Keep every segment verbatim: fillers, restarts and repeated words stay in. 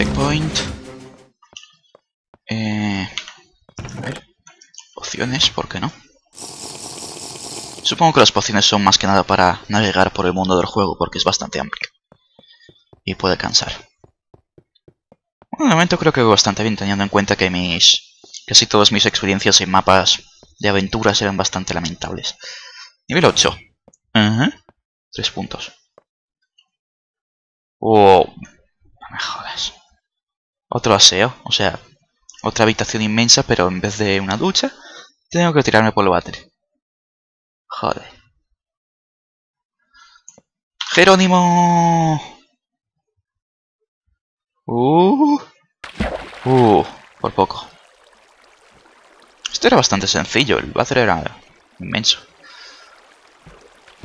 checkpoint. Eh, a ver, pociones, ¿por qué no? Supongo que las pociones son más que nada para navegar por el mundo del juego, porque es bastante amplio y puede cansar. Bueno, de momento creo que voy bastante bien, teniendo en cuenta que mis casi todas mis experiencias en mapas de aventuras eran bastante lamentables. Nivel ocho. Uh-huh. Tres puntos. Wow. No me jodas. Otro aseo, o sea, otra habitación inmensa, pero en vez de una ducha, tengo que tirarme por el váter. Joder. Jerónimo. Uh. Uh, por poco. Esto era bastante sencillo, el váter era inmenso.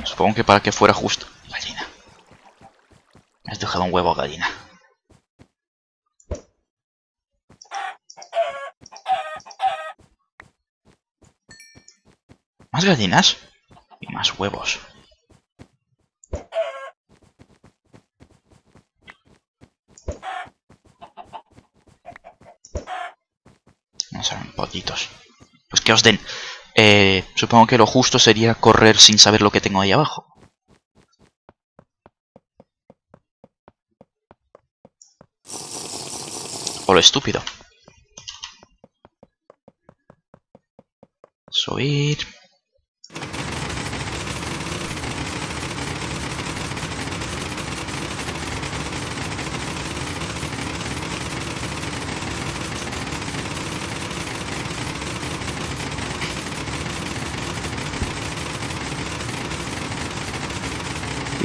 Supongo que para que fuera justo. Gallina. Me has dejado un huevo, gallina. Más gallinas y más huevos. No saben pollitos. Pues que os den. Eh, supongo que lo justo sería correr sin saber lo que tengo ahí abajo. O lo estúpido. Subir.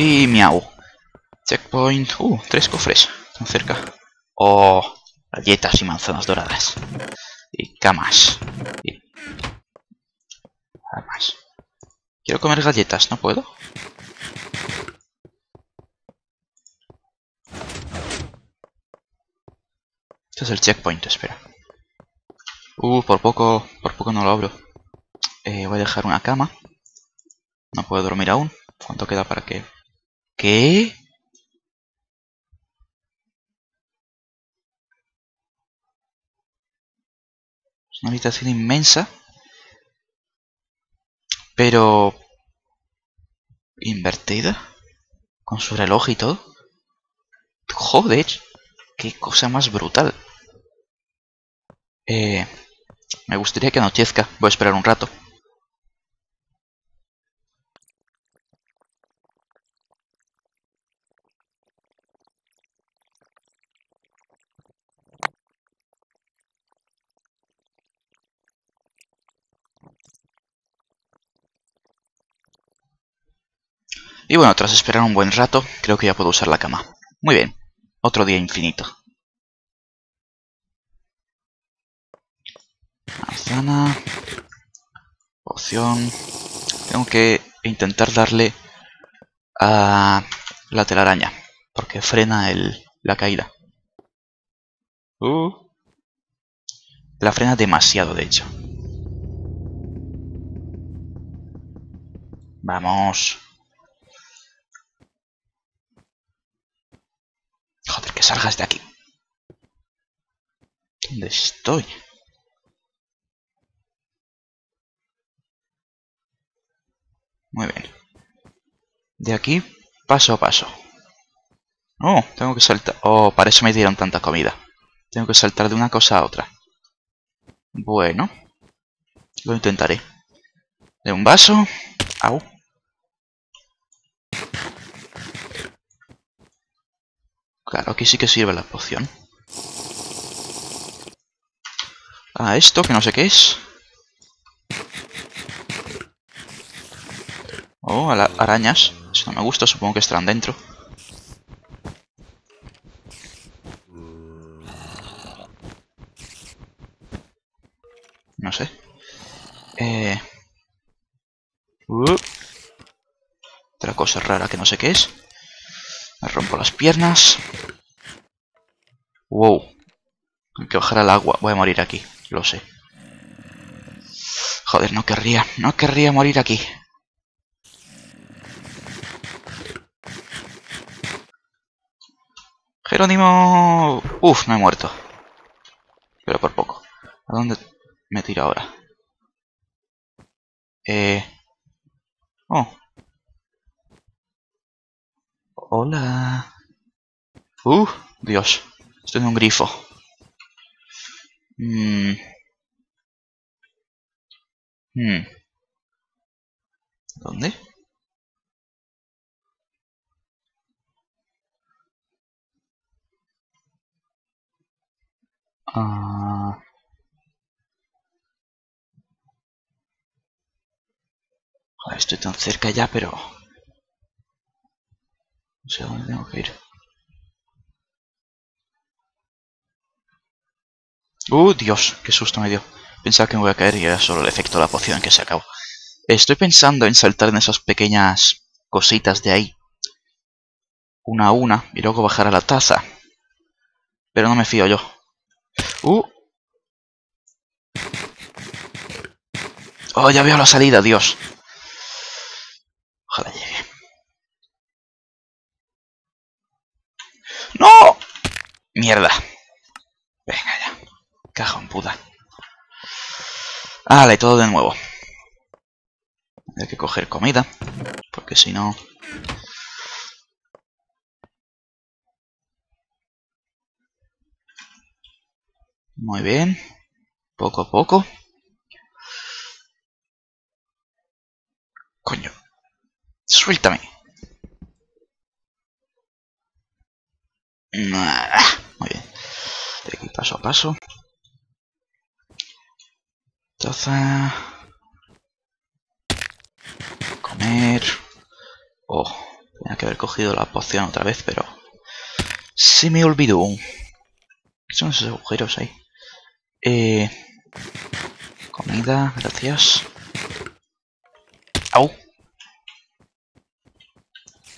Y miau. Checkpoint. Uh, tres cofres. Tan cerca. Oh, galletas y manzanas doradas. Y camas. Y... nada más. Quiero comer galletas, ¿no puedo? Este es el checkpoint, espera. Uh, por poco, por poco no lo abro. Eh, voy a dejar una cama. No puedo dormir aún. ¿Cuánto queda para que...? ¿Qué? Es una habitación inmensa, pero invertida, con su reloj y todo. Joder, qué cosa más brutal. Eh, me gustaría que anochezca. Voy a esperar un rato. Y bueno, tras esperar un buen rato, creo que ya puedo usar la cama. Muy bien, otro día infinito. Manzana. Poción. Tengo que intentar darle a la telaraña, porque frena el, la caída. Uh. La frena demasiado, de hecho. Vamos. Joder, que salgas de aquí. ¿Dónde estoy? Muy bien. De aquí, paso a paso. Oh, tengo que saltar. Oh, para eso me dieron tanta comida. Tengo que saltar de una cosa a otra. Bueno. Lo intentaré. De un vaso. Au. Claro, aquí sí que sirve la poción. Ah, esto, que no sé qué es. Oh, arañas. Eso no me gusta, supongo que estarán dentro. No sé. Eh... Uh. Otra cosa rara que no sé qué es. Me rompo las piernas. Wow. Hay que bajar al agua. Voy a morir aquí, lo sé. Joder, no querría, no querría morir aquí. Jerónimo. Uf, me he muerto. Pero por poco. ¿A dónde me tiro ahora? Eh... Oh. Hola. Uh, Dios. Estoy en un grifo. Hmm. Hmm. ¿Dónde? Ah... Uh. Joder, estoy tan cerca ya, pero... No sé a dónde tengo que ir. ¡Uh, Dios! ¡Qué susto me dio! Pensaba que me voy a caer y era solo el efecto de la poción que se acabó. Estoy pensando en saltar en esas pequeñas cositas de ahí. Una a una. Y luego bajar a la taza. Pero no me fío yo. ¡Uh! ¡Oh, ya veo la salida, Dios! Ojalá llegue. ¡No! Mierda. Venga ya. Cajón puta. ¡Hala! Y todo de nuevo. Hay que coger comida. Porque si no... Muy bien. Poco a poco. Coño. Suéltame. Muy bien. De aquí paso a paso. Taza. Comer. Oh, tenía que haber cogido la poción otra vez, pero... Se me olvidó. ¿Qué son esos agujeros ahí? Eh... Comida, gracias. Au.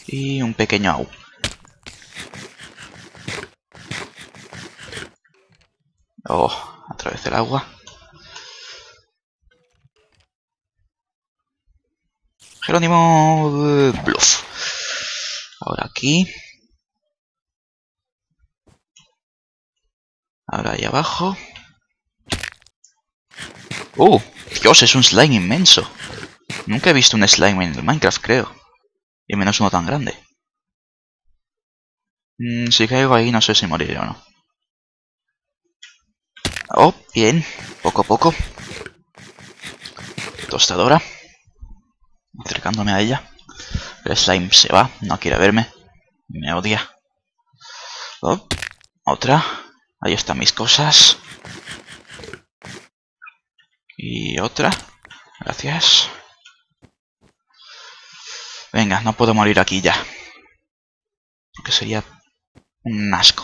Y un pequeño au. Oh, a través del agua. Jerónimo Bluff. Ahora aquí. Ahora ahí abajo. ¡Oh! Dios, es un slime inmenso. Nunca he visto un slime en el Minecraft, creo. Y menos uno tan grande. Mm, si caigo ahí no sé si moriré o no. Oh, bien. Poco a poco. Tostadora. Acercándome a ella. El slime se va. No quiere verme. Me odia. Oh, otra. Ahí están mis cosas. Y otra. Gracias. Venga, no puedo morir aquí ya. Porque sería un asco.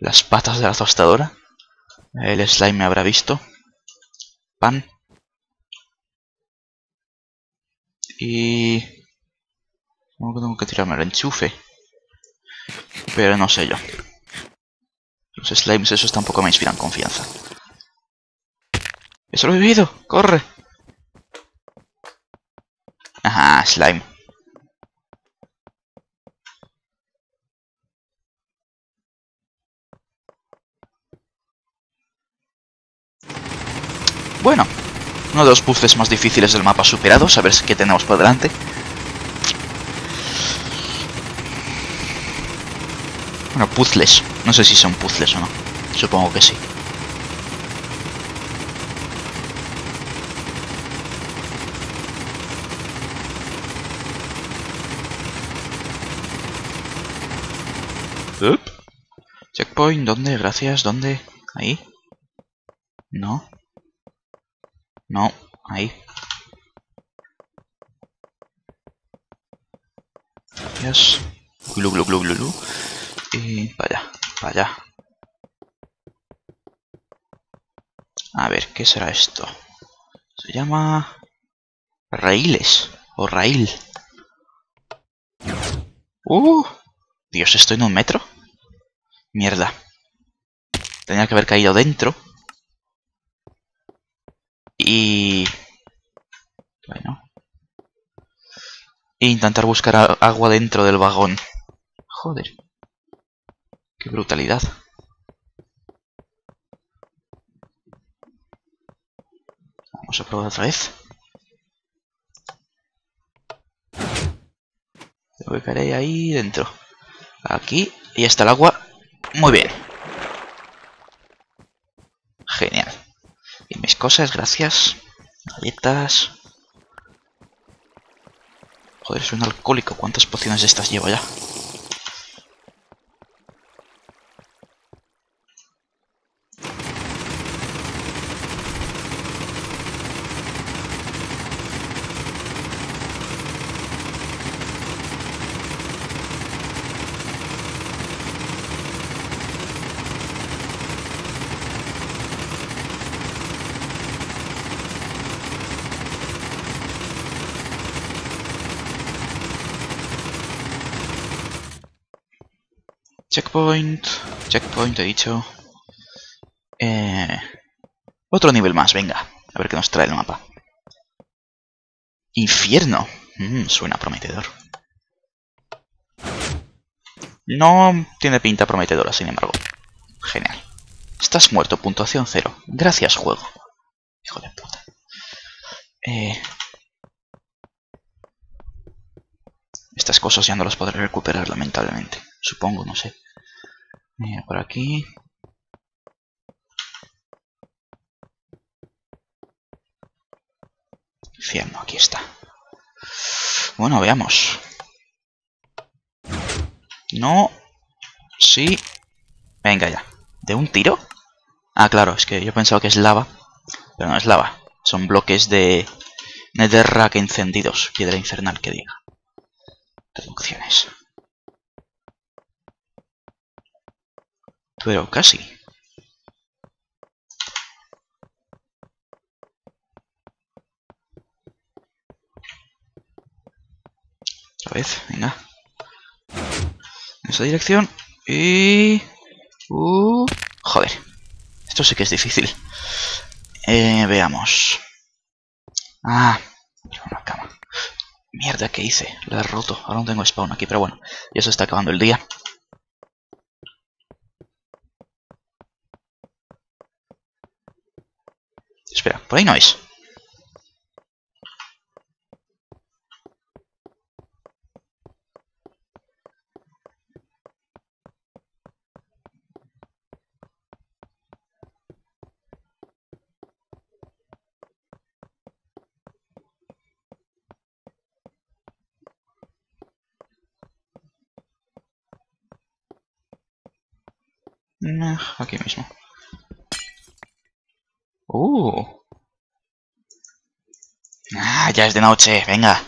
Las patas de la tostadora. El slime me habrá visto. Pan. Y... Supongo que tengo que tirarme el enchufe. Pero no sé yo. Los slimes esos tampoco me inspiran confianza. ¡Eso lo he vivido! ¡Corre! Ajá, slime. Bueno, uno de los puzzles más difíciles del mapa superados. A ver qué tenemos por delante. Bueno, puzzles. No sé si son puzzles o no. Supongo que sí. Up. Checkpoint, ¿dónde? Gracias, ¿dónde? Ahí. No. No, ahí. Gracias. Glu, glu, glu, glu, glu. Y para allá, para allá. A ver, ¿qué será esto? Se llama... Raíles. O raíl. ¡Uh! Dios, ¿estoy en un metro? Mierda. Tenía que haber caído dentro. Y... Bueno. E intentar buscar agua dentro del vagón. Joder. ¡Qué brutalidad! Vamos a probar otra vez. Lo ubicaré ahí dentro. Aquí. Y está el agua. Muy bien. Genial. Y mis cosas, gracias. Galletas. Joder, soy un alcohólico. ¿Cuántas pociones de estas llevo ya? Checkpoint, checkpoint, he dicho. Eh, otro nivel más, venga. A ver qué nos trae el mapa. Infierno. Mm, suena prometedor. No tiene pinta prometedora, sin embargo. Genial. Estás muerto, puntuación cero. Gracias, juego. Hijo de puta. Eh, estas cosas ya no las podré recuperar, lamentablemente. Supongo, no sé. Mira, por aquí. Infierno, aquí está. Bueno, veamos. No. Sí. Venga ya. ¿De un tiro? Ah, claro, es que yo pensaba que es lava. Pero no es lava. Son bloques de netherrack encendidos. Piedra infernal, que diga. Reducciones. Pero casi. Otra vez, venga. En esa dirección. Y... Uh, joder. Esto sí que es difícil. Eh, veamos. Ah. Una cama. Mierda, ¿qué hice? La he roto. Ahora no tengo spawn aquí, pero bueno. Ya se está acabando el día. Espera, por ahí no es. No, aquí mismo. Uh. Ah, ya es de noche, venga.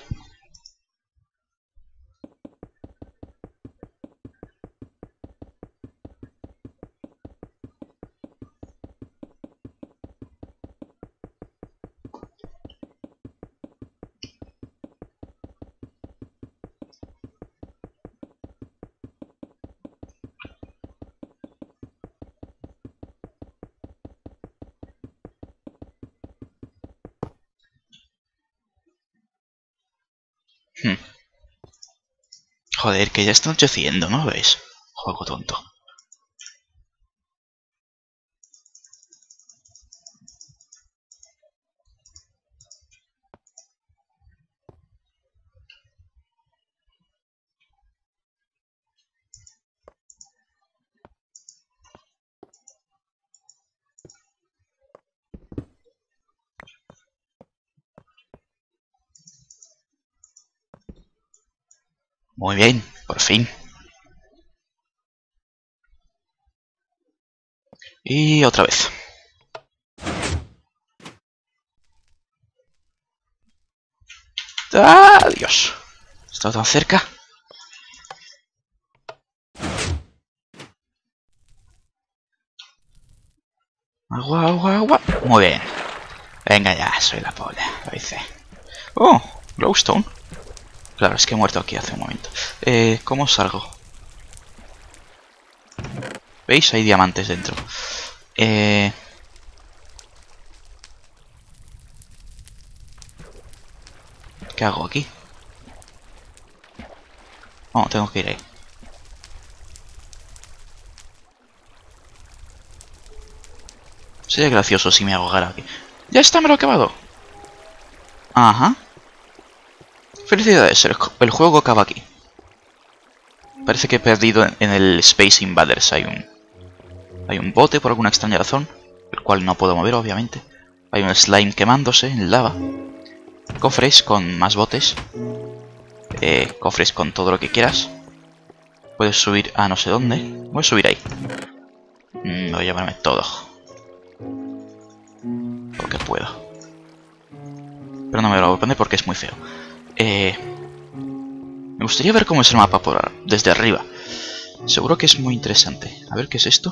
Hmm. Joder, que ya está anocheciendo, ¿no lo veis? Juego tonto. Muy bien, por fin. Y otra vez. ¡Ah, Dios! ¿Está tan cerca? Agua, agua, agua. Muy bien. Venga ya, soy la polla. Lo hice. ¡Oh! Glowstone. Claro, es que he muerto aquí hace un momento. Eh, ¿Cómo salgo? ¿Veis? Hay diamantes dentro. Eh... ¿Qué hago aquí? No, tengo que ir ahí. Sería gracioso si me ahogara aquí. ¡Ya está, me lo he acabado! Ajá. Felicidades, el, el juego acaba aquí. Parece que he perdido en, en el Space Invaders. Hay un, hay un bote por alguna extraña razón, el cual no puedo mover, obviamente. Hay un slime quemándose en lava. Cofres con más botes. Eh, cofres con todo lo que quieras. Puedes subir a no sé dónde. Voy a subir ahí. Mm, voy a llevarme todo. Porque puedo. Pero no me lo voy a poner porque es muy feo. Eh, me gustaría ver cómo es el mapa por ahora, desde arriba. Seguro que es muy interesante. A ver, ¿qué es esto?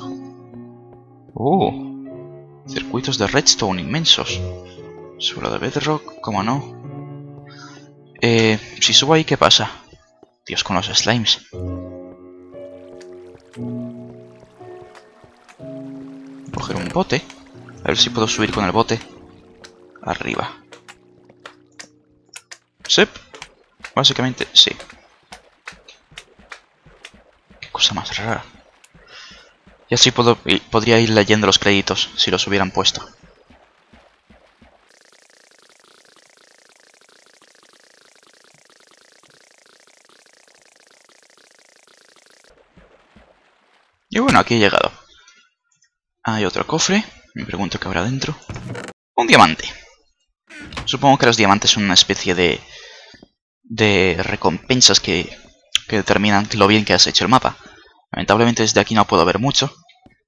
¡Uh! Circuitos de redstone inmensos. Suelo de bedrock, ¿cómo no? Eh, si subo ahí, ¿qué pasa? Dios, con los slimes. Coger un bote. A ver si puedo subir con el bote. Arriba. Sep. Básicamente, sí. Qué cosa más rara. Y así puedo, podría ir leyendo los créditos si los hubieran puesto. Y bueno, aquí he llegado. Hay otro cofre. Me pregunto qué habrá dentro. Un diamante. Supongo que los diamantes son una especie de... de recompensas que, que determinan lo bien que has hecho el mapa. Lamentablemente desde aquí no puedo ver mucho.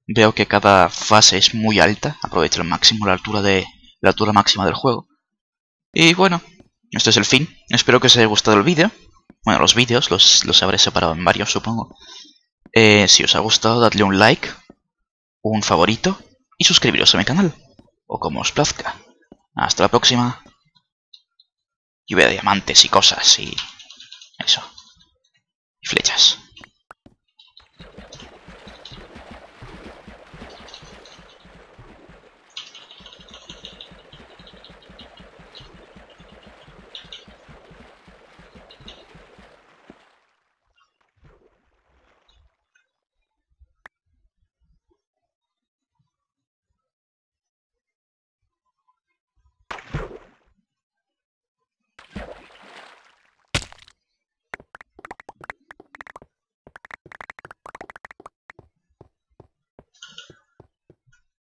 Veo que cada fase es muy alta. Aprovecho al máximo la altura, de, la altura máxima del juego. Y bueno, este es el fin. Espero que os haya gustado el vídeo. Bueno, los vídeos los, los habré separado en varios, supongo. Eh, si os ha gustado, dadle un like, un favorito y suscribiros a mi canal, o como os plazca. Hasta la próxima. Lluvia de diamantes y cosas y... eso. Y flechas.